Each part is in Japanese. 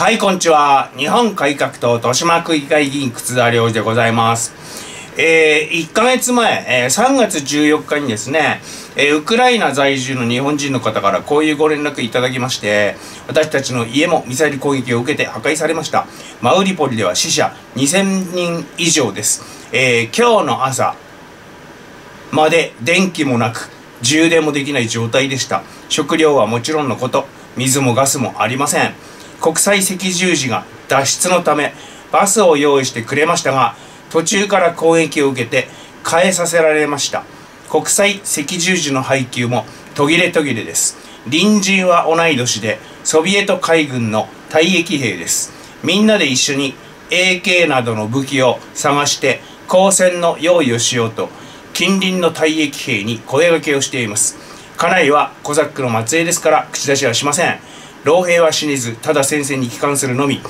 はい、こんにちは。日本改革党豊島区議会議員忽田良二でございます。1ヶ月前、3月14日にですね、ウクライナ在住の日本人の方からこういうご連絡いただきまして、私たちの家もミサイル攻撃を受けて破壊されました。マウリポリでは死者2000人以上です。今日の朝まで電気もなく、充電もできない状態でした。食料はもちろんのこと、水もガスもありません。国際赤十字が脱出のためバスを用意してくれましたが、途中から攻撃を受けて変えさせられました。国際赤十字の配給も途切れ途切れです。隣人は同い年でソビエト海軍の退役兵です。みんなで一緒に AK などの武器を探して交戦の用意をしようと近隣の退役兵に声掛けをしています。家内はコザックの末裔ですから口出しはしません。老兵は死ねず、ただ先生に帰還するのみ。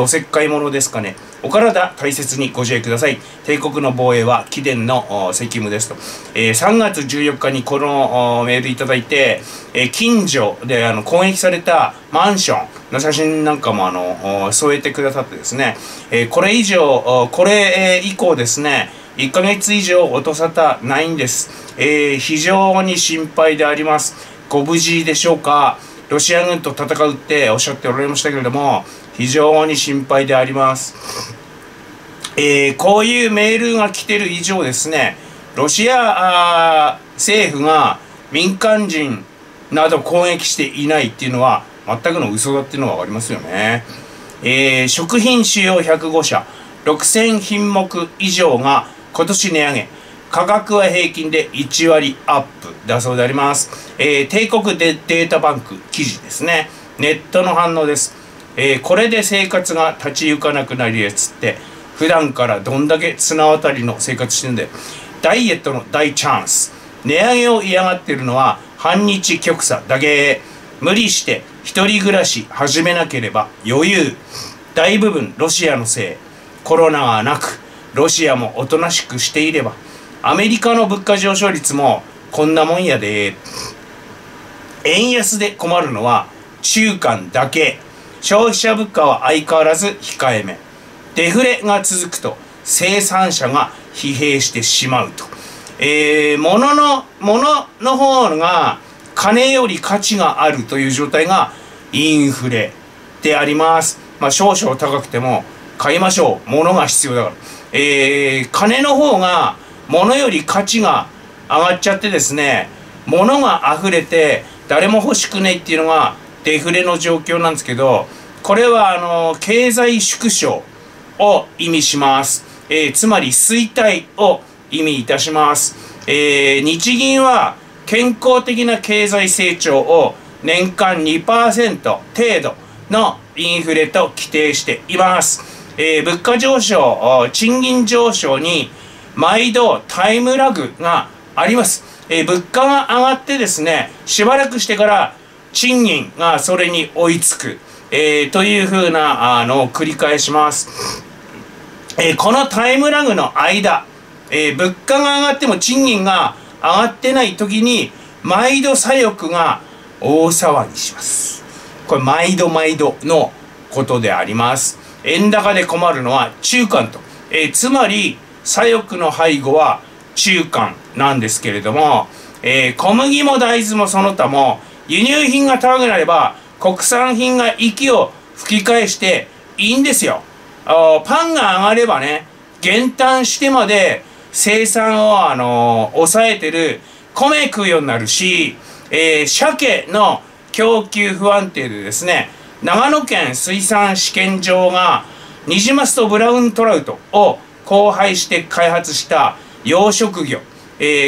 おせっかいものですかね。お体大切にご自愛ください。帝国の防衛は貴殿の責務ですと。3月14日にこのメールいただいて、近所で攻撃されたマンションの写真なんかも添えてくださってですね、これ以降ですね、1ヶ月以上音沙汰ないんです。非常に心配であります。ご無事でしょうか。ロシア軍と戦うっておっしゃっておられましたけれども、非常に心配であります。こういうメールが来てる以上ですね、ロシア政府が民間人など攻撃していないっていうのは全くの嘘だっていうのは分かりますよね。食品主要105社6000品目以上が今年値上げ。価格は平均で1割アップだそうであります。帝国データバンク記事ですね。ネットの反応です。これで生活が立ち行かなくなるやつって、普段からどんだけ綱渡りの生活してるんで、ダイエットの大チャンス。値上げを嫌がってるのは反日極左だけ。無理して一人暮らし始めなければ余裕。大部分ロシアのせい。コロナはなく、ロシアもおとなしくしていれば、アメリカの物価上昇率もこんなもんやで。円安で困るのは中間だけ。消費者物価は相変わらず控えめ。デフレが続くと生産者が疲弊してしまうと。物の方が金より価値があるという状態がインフレであります。まあ少々高くても買いましょう。物が必要だから。金の方が物より価値が上がっちゃってですね、物が溢れて誰も欲しくないっていうのがデフレの状況なんですけど、これは経済縮小を意味します。つまり衰退を意味いたします。日銀は健康的な経済成長を年間 2% 程度のインフレと規定しています。物価上昇、賃金上昇に毎度タイムラグがあります。物価が上がってですね、しばらくしてから賃金がそれに追いつく、というふうなのを繰り返します。このタイムラグの間、物価が上がっても賃金が上がってない時に、毎度左翼が大騒ぎします。これ毎度毎度のことであります。円高で困るのは中間と。つまり、左翼の背後は中間なんですけれども、小麦も大豆もその他も輸入品が高くなれば国産品が息を吹き返していいんですよ。パンが上がればね、減反してまで生産を抑えてる米食うようになるし、鮭の供給不安定でですね、長野県水産試験場がニジマスとブラウントラウトを交配して開発した養殖魚。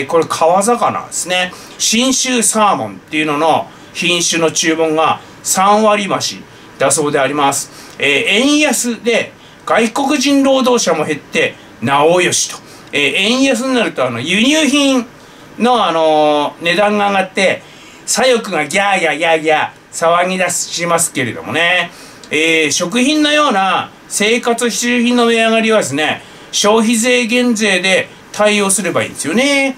これ川魚ですね。信州サーモンっていうのの品種の注文が3割増しだそうであります。円安で外国人労働者も減って、なおよしと。円安になると輸入品の値段が上がって、左翼がギャーギャーギャーギャー騒ぎ出しますけれどもね。食品のような生活必需品の値上がりはですね、消費税減税で対応すればいいんですよね。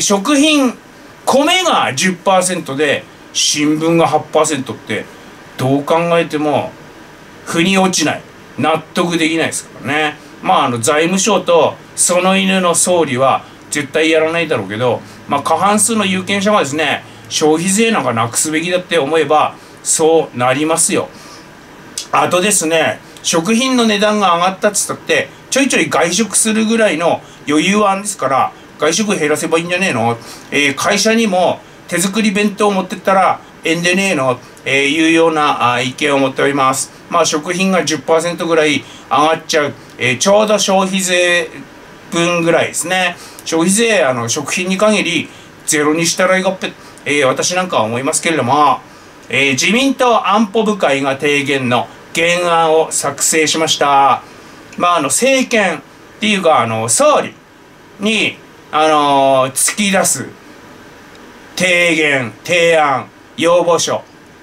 食品、米が 10% で、新聞が 8% って、どう考えても腑に落ちない、納得できないですからね。まあ財務省とその犬の総理は絶対やらないだろうけど、まあ、過半数の有権者がですね消費税なんかなくすべきだって思えばそうなりますよ。あとですね、食品の値段が上がったっつったってちょいちょい外食するぐらいの余裕はあるんですから、外食減らせばいいんじゃねえの、会社にも手作り弁当を持ってったらえんでねえの、いうような意見を持っております。まあ食品が 10% ぐらい上がっちゃう、ちょうど消費税分ぐらいですね。消費税食品に限りゼロにしたらいいがっぺ、私なんかは思いますけれども、自民党安保部会が提言の原案を作成しました。まあ政権っていうか総理に突き出す提言、提案、要望書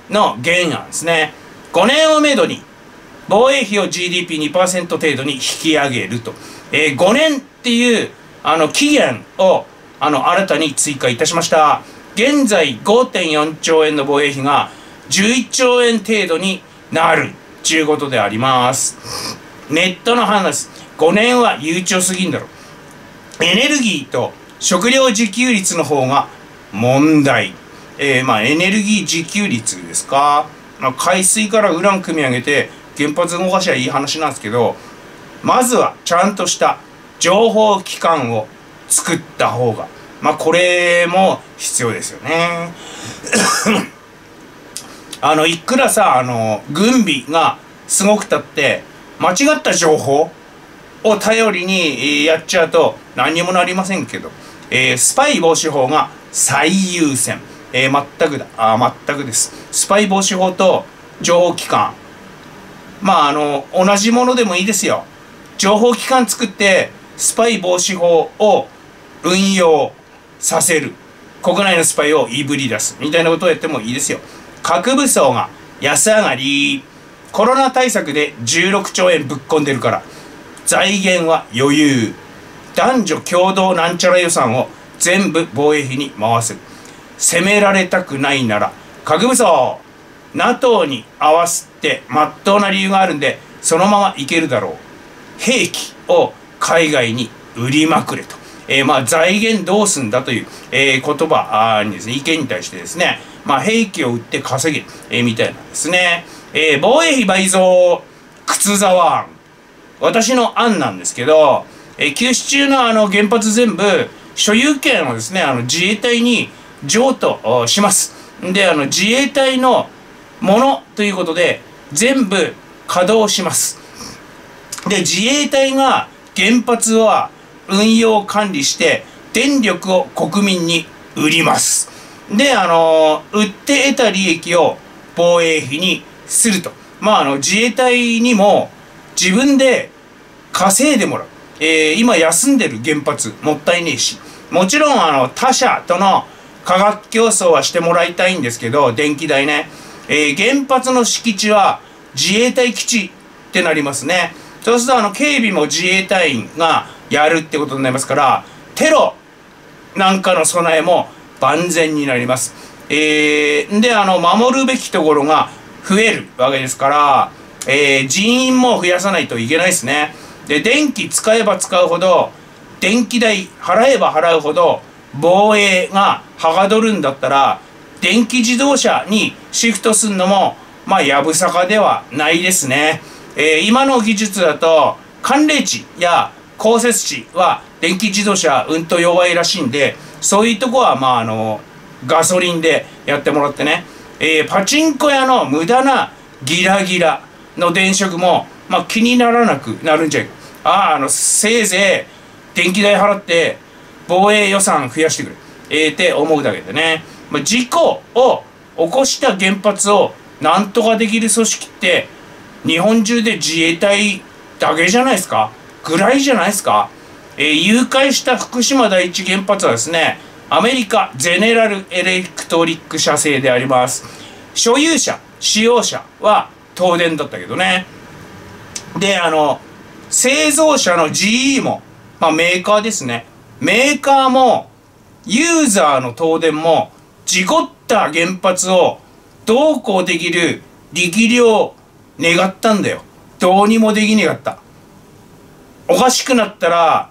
の原案ですね。5年をめどに防衛費を GDP2% 程度に引き上げると、5年っていう期限を新たに追加いたしました。現在 5.4 兆円の防衛費が11兆円程度になるということであります。ネットの話、5年は悠長すぎんだろ。エネルギーと食料自給率の方が問題。まあエネルギー自給率ですか、まあ、海水からウラン組み上げて原発動かしはいい話なんですけど、まずはちゃんとした情報機関を作った方が、まあこれも必要ですよね。いくらさ軍備がすごくたって間違った情報を頼りにやっちゃうと何にもなりませんけど、スパイ防止法が最優先。全くです。スパイ防止法と情報機関。まあ、同じものでもいいですよ。情報機関作って、スパイ防止法を運用させる。国内のスパイをいぶり出す。みたいなことをやってもいいですよ。核武装が安上がり。コロナ対策で16兆円ぶっ込んでるから。財源は余裕。男女共同なんちゃら予算を全部防衛費に回せる。攻められたくないなら核武装 NATO に合わせて真っ当な理由があるんでそのままいけるだろう。兵器を海外に売りまくれと、まあ財源どうすんだという、言葉にですね、意見に対してですね、まあ、兵器を売って稼げ、みたいなんですね、防衛費倍増靴沢案、私の案なんですけど、休止中の原発全部所有権をですね自衛隊に譲渡します。で、自衛隊のものということで、全部稼働します。で、自衛隊が原発は運用管理して、電力を国民に売ります。で、売って得た利益を防衛費にすると。まあ、自衛隊にも自分で稼いでもらう。今休んでる原発、もったいねえし。もちろん、他社との価格競争はしてもらいたいんですけど、電気代ね。原発の敷地は自衛隊基地ってなりますね。そうすると警備も自衛隊員がやるってことになりますから、テロなんかの備えも万全になります。で、守るべきところが増えるわけですから、人員も増やさないといけないですね。で、電気使えば使うほど、電気代払えば払うほど、防衛がはかどるんだったら電気自動車にシフトするのもまあやぶさかではないですね。今の技術だと寒冷地や降雪地は電気自動車うんと弱いらしいんで、そういうとこはまあガソリンでやってもらってね、パチンコ屋の無駄なギラギラの電飾もまあ気にならなくなるんじゃないか。せいぜい電気代払って防衛予算増やしてくれ、って思うだけでね、まあ、事故を起こした原発をなんとかできる組織って日本中で自衛隊だけじゃないですかぐらいじゃないですか。誘拐した福島第一原発はですね、アメリカゼネラルエレクトリック社製であります。所有者使用者は東電だったけどね。で製造者の GE も、まあ、メーカーですね、メーカーもユーザーの東電も事故った原発をどうこうできる力量願ったんだよ。どうにもできねかった。おかしくなったら、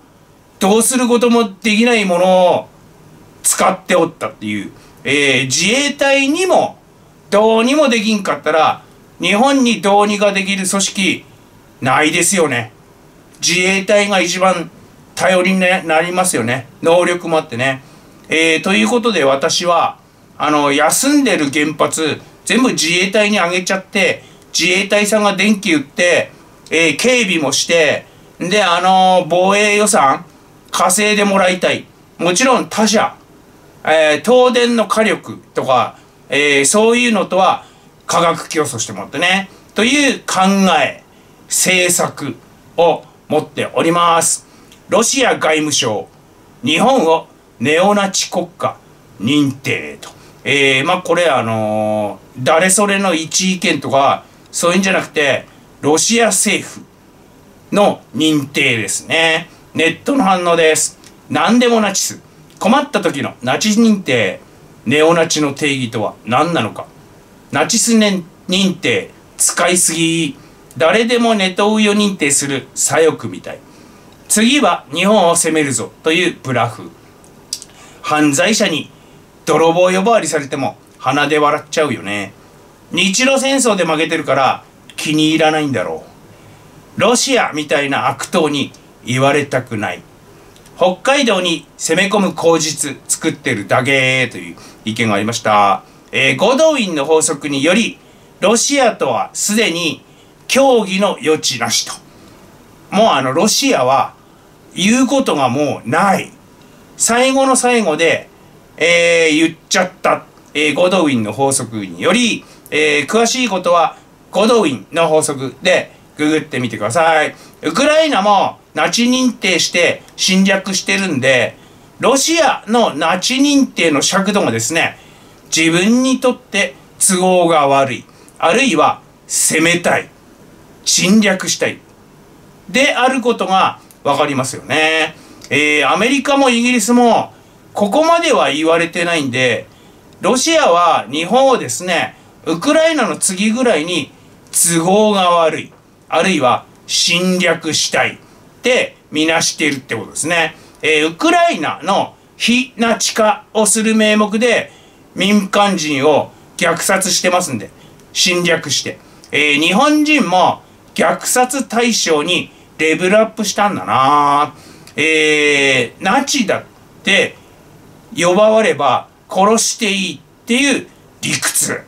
どうすることもできないものを使っておったっていう。自衛隊にも、どうにもできんかったら、日本にどうにかできる組織、ないですよね。自衛隊が一番頼りになりますよね。能力もあってね。ということで私は、休んでる原発、全部自衛隊にあげちゃって、自衛隊さんが電気売って、警備もして、で、防衛予算、稼いでもらいたい。もちろん他社、東電の火力とか、そういうのとは価格競争してもらってね、という考え、政策を持っております。ロシア外務省、日本をネオナチ国家認定と。これ誰それの一意見とか、そういうんじゃなくて、ロシア政府の認定ですね。ネットの反応です。何でもナチス。困った時のナチス認定。ネオナチの定義とは何なのか。ナチス認定。使いすぎ。誰でもネトウヨ認定する左翼みたい。次は日本を攻めるぞというブラフ。犯罪者に泥棒呼ばわりされても鼻で笑っちゃうよね。日露戦争で負けてるから気に入らないんだろう。ロシアみたいな悪党に言われたくない。北海道に攻め込む口実作ってるだけという意見がありました。ゴドウィンの法則により、ロシアとはすでに協議の余地なしと。もうロシアは言うことがもうない。最後の最後で、言っちゃった、ゴドウィンの法則により、詳しいことはゴドウィンの法則でググってみてください。ウクライナもナチ認定して侵略してるんで、ロシアのナチ認定の尺度もですね、自分にとって都合が悪い。あるいは攻めたい。侵略したい。であることがわかりますよね。アメリカもイギリスもここまでは言われてないんで、ロシアは日本をですね、ウクライナの次ぐらいに都合が悪い、あるいは侵略したいってみなしているってことですね。ウクライナの非ナチ化をする名目で民間人を虐殺してますんで、侵略して。日本人も虐殺対象にレベルアップしたんだな。ナチだって呼ばれれば殺していいっていう理屈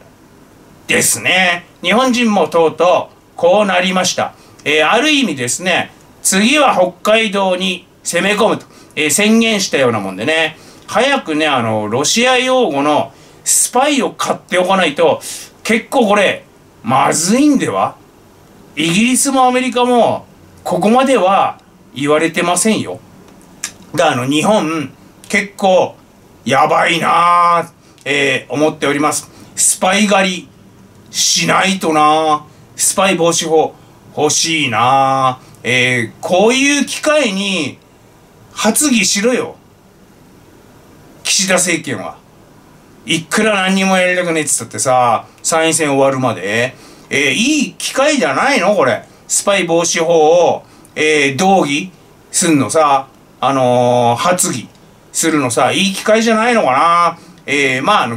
ですね。日本人もとうとうこうなりました。ある意味ですね、次は北海道に攻め込むと、宣言したようなもんでね、早くね、ロシア用語のスパイを買っておかないと、結構これ、まずいんでは？イギリスもアメリカも、ここまでは言われてませんよ。だから日本、結構、やばいなぁ、思っております。スパイ狩り、しないとなぁ。スパイ防止法、欲しいなぁ。こういう機会に発議しろよ。岸田政権は。いくら何にもやりたくねえって言ったってさ、参院選終わるまで。いい機会じゃないのこれ。スパイ防止法を、動議すんのさ、発議するのさ、いい機会じゃないのかな。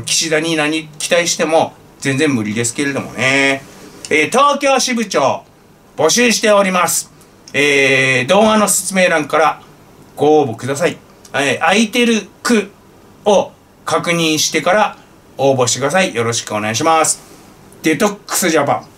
岸田に何期待しても全然無理ですけれどもね。東京支部長、募集しております。動画の説明欄からご応募ください。空いてる区を確認してから応募してください。よろしくお願いします。デトックスジャパン。